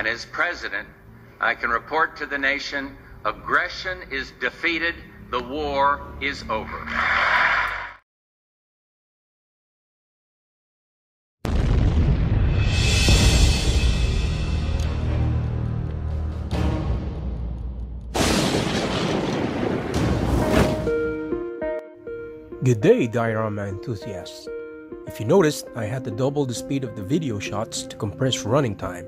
and as president, I can report to the nation, aggression is defeated, the war is over. Good day, diorama enthusiasts. If you noticed, I had to double the speed of the video shots to compress running time.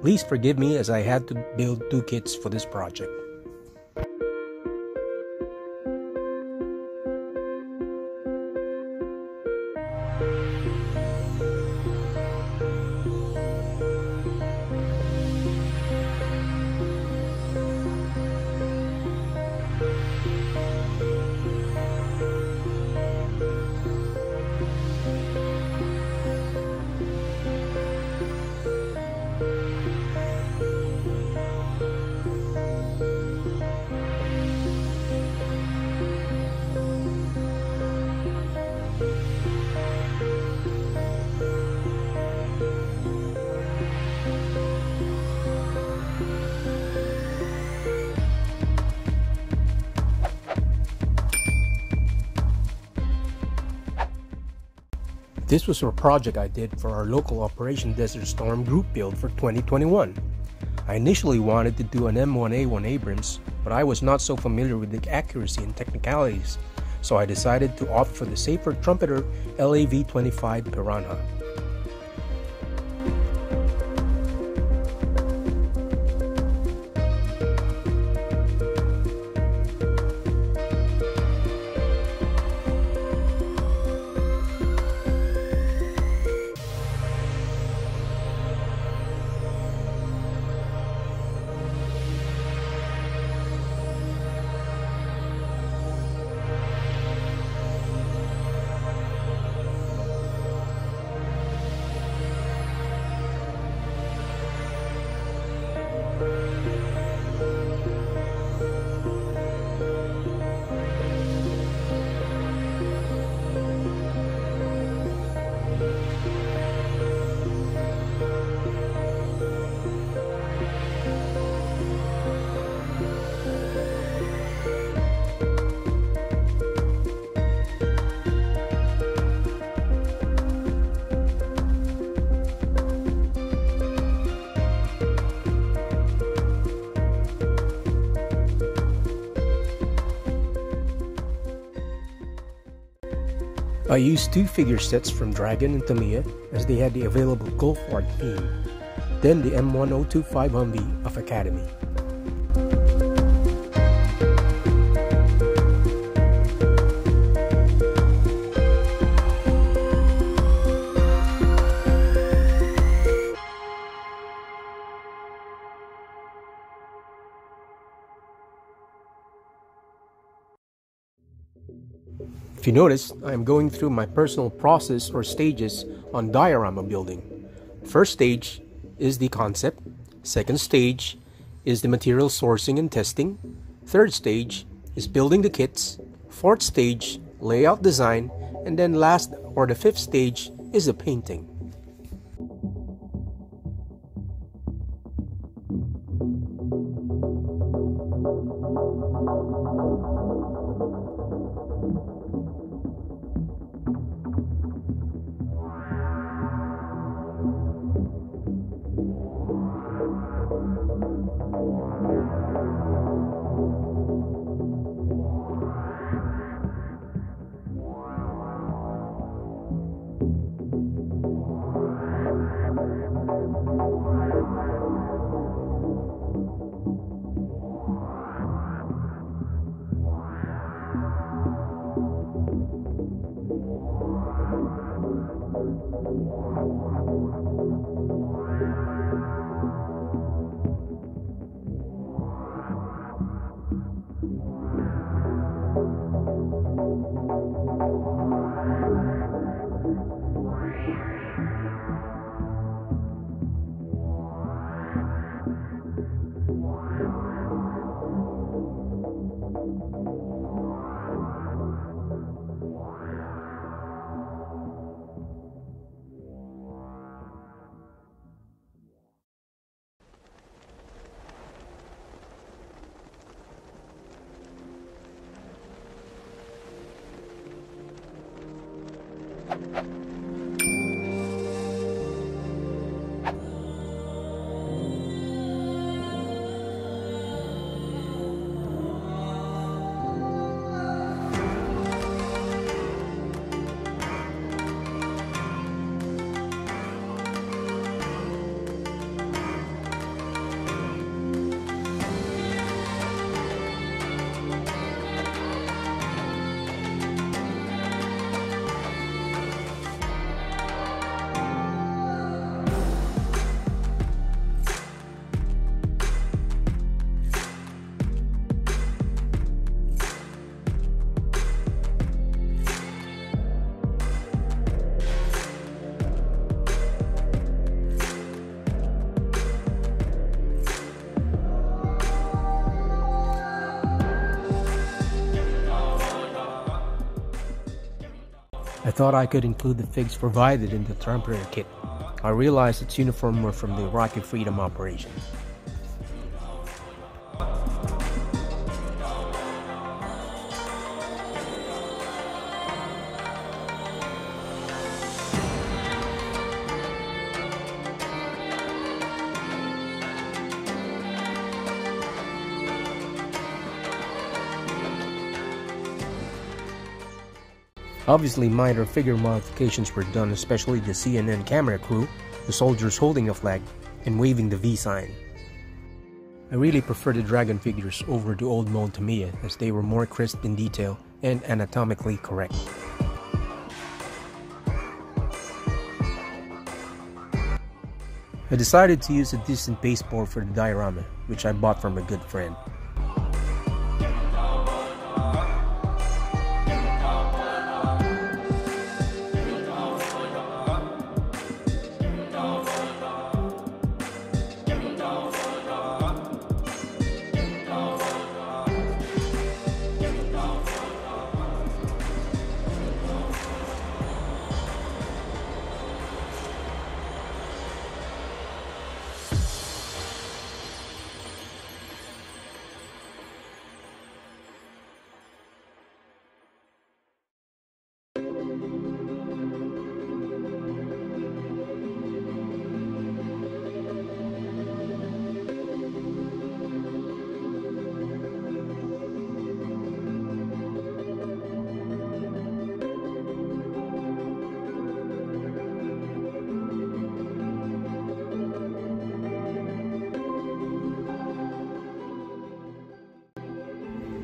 Please forgive me as I had to build two kits for this project. This was a project I did for our local Operation Desert Storm group build for 2021. I initially wanted to do an M1A1 Abrams, but I was not so familiar with the accuracy and technicalities, so I decided to opt for the safer Trumpeter LAV-25 Piranha. I used two figure sets from Dragon and Tamiya as they had the available Gulf War theme, then the M1025 Humvee of Academy. If you notice, I am going through my personal process or stages on diorama building. First stage is the concept, second stage is the material sourcing and testing, third stage is building the kits, fourth stage layout design, and then last or the fifth stage is the painting. I thought I could include the figs provided in the Trumpeter kit. I realized its uniform were from the Iraqi Freedom operation. Obviously, minor figure modifications were done, especially the CNN camera crew, the soldiers holding a flag, and waving the V sign. I really prefer the Dragon figures over the old mode Tamiya, as they were more crisp in detail and anatomically correct. I decided to use a decent baseboard for the diorama, which I bought from a good friend.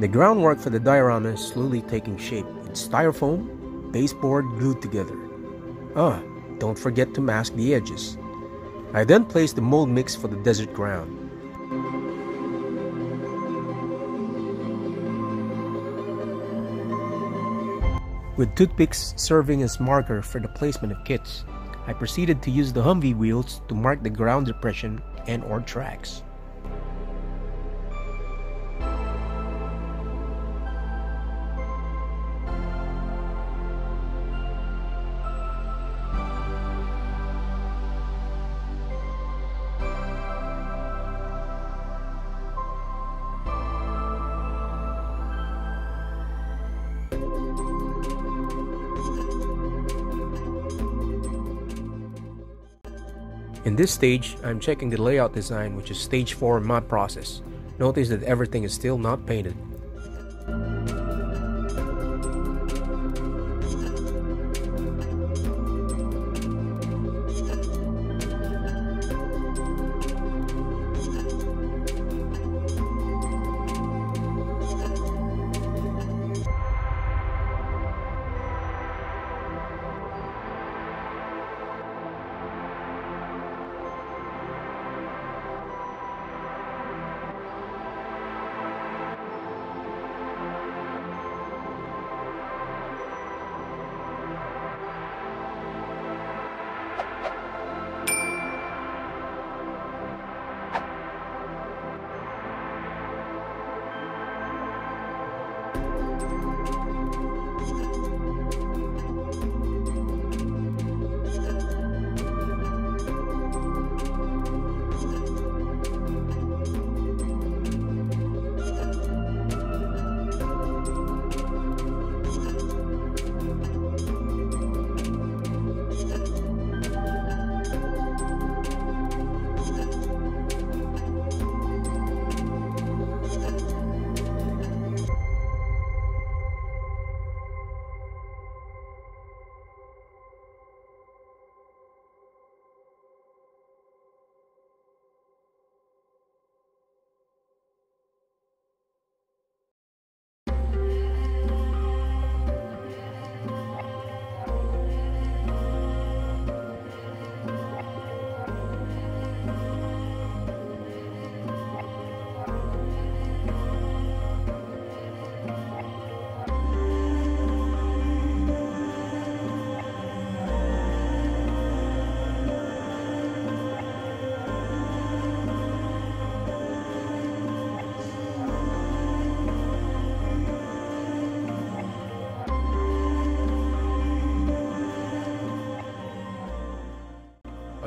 The groundwork for the diorama is slowly taking shape, with styrofoam, baseboard glued together. Don't forget to mask the edges. I then placed the mold mix for the desert ground. With toothpicks serving as marker for the placement of kits, I proceeded to use the Humvee wheels to mark the ground depression and/or tracks. In this stage, I'm checking the layout design, which is stage 4 in my process. Notice that everything is still not painted.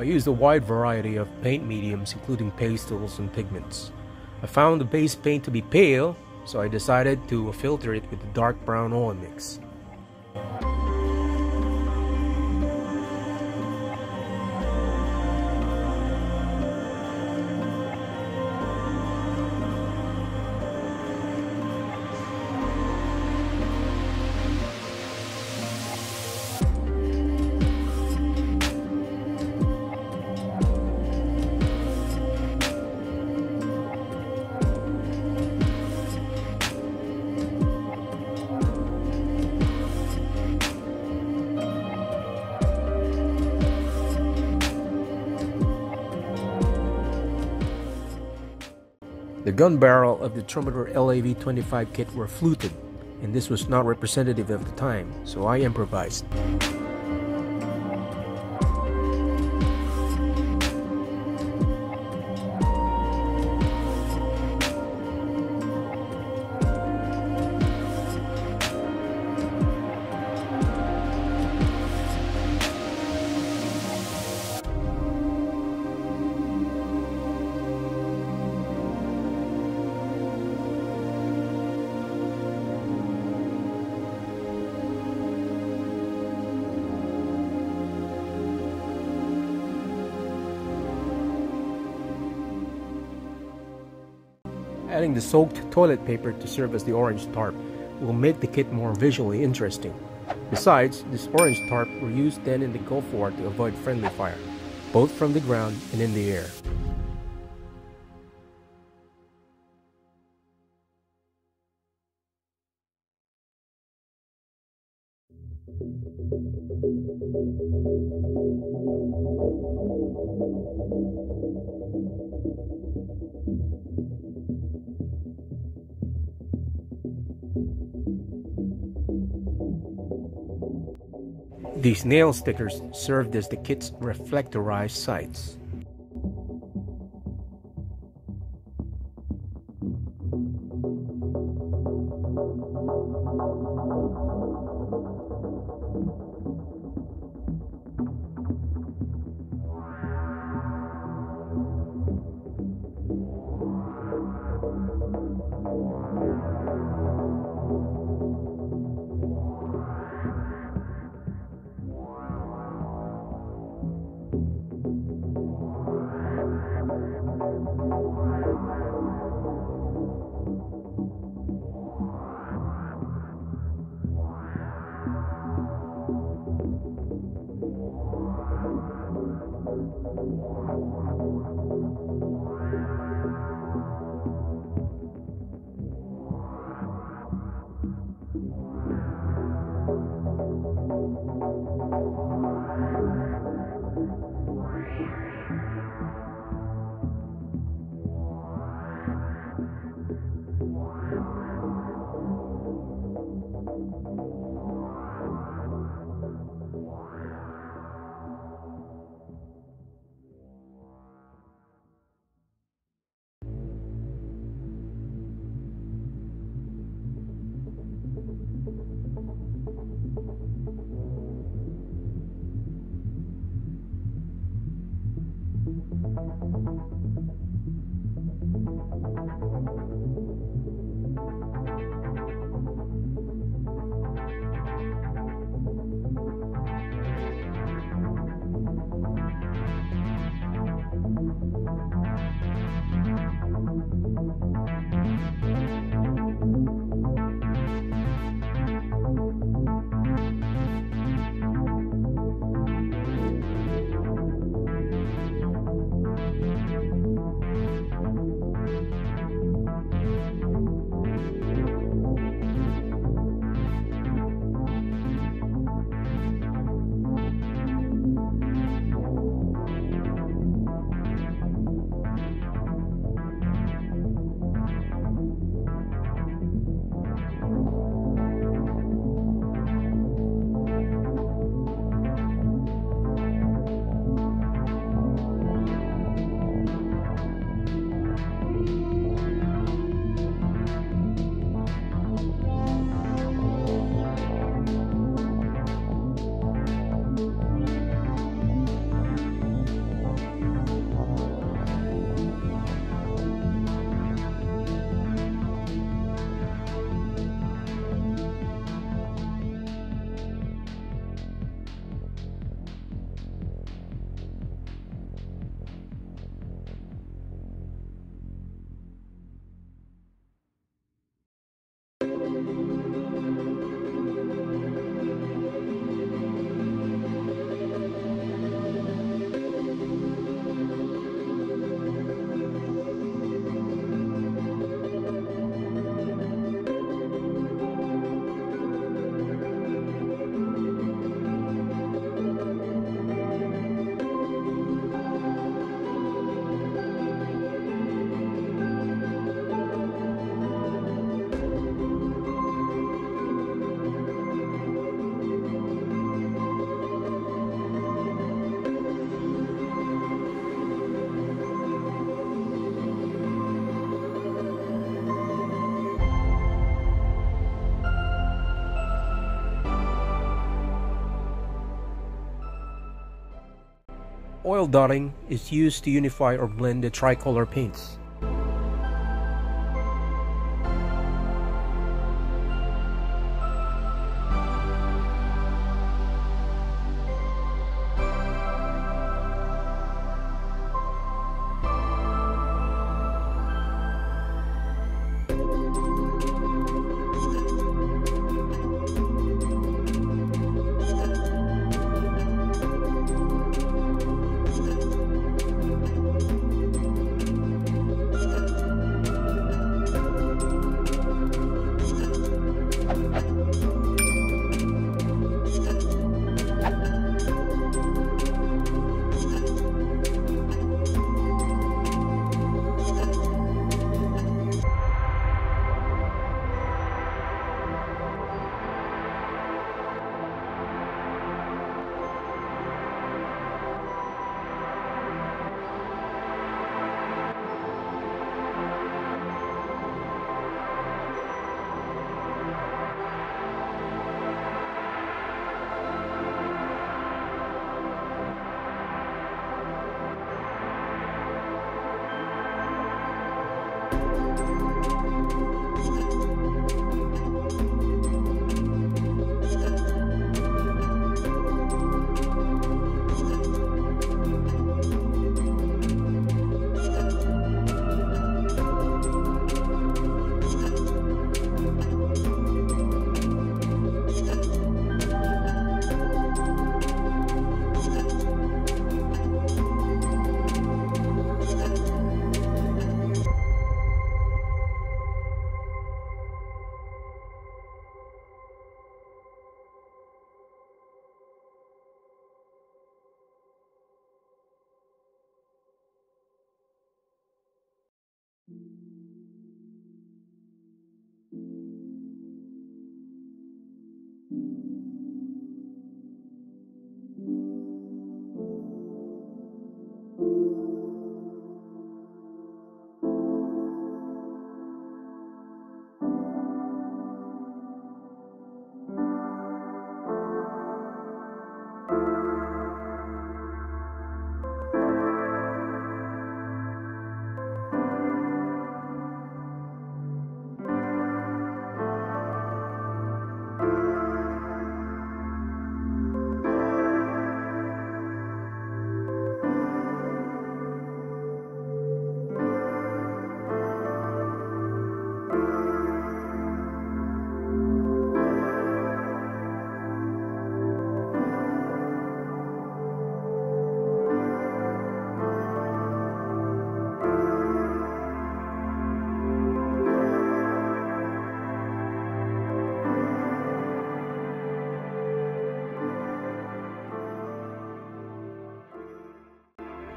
used a wide variety of paint mediums, including pastels and pigments. I found the base paint to be pale, so I decided to filter it with a dark brown oil mix. The gun barrel of the Trumpeter LAV-25 kit were fluted, and this was not representative of the time, so I improvised. Adding the soaked toilet paper to serve as the orange tarp will make the kit more visually interesting. Besides, this orange tarp were used then in the Gulf War to avoid friendly fire, both from the ground and in the air. These nail stickers served as the kit's reflectorized sights. Oil dotting is used to unify or blend the tricolor paints.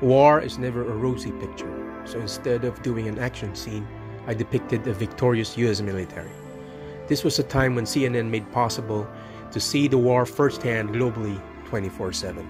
War is never a rosy picture, so instead of doing an action scene, I depicted a victorious US military. This was a time when CNN made possible to see the war firsthand globally 24/7.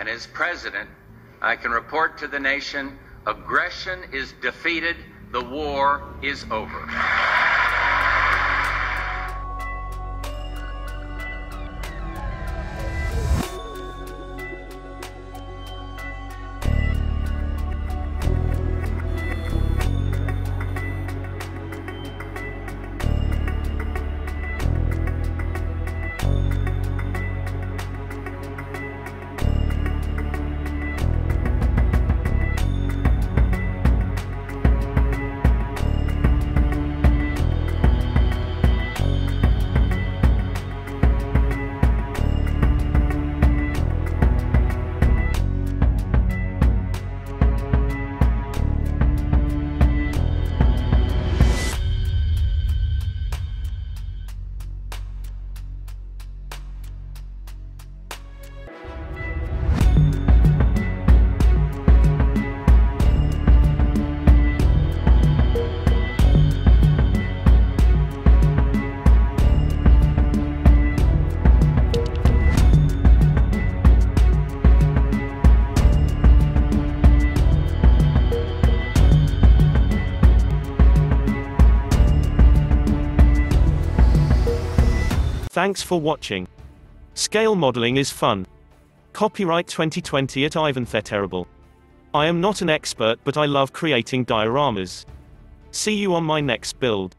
And as president, I can report to the nation, aggression is defeated, the war is over. Thanks for watching. Scale modeling is fun. Copyright 2020 at Ivan the Terrible. I am not an expert, but I love creating dioramas. See you on my next build.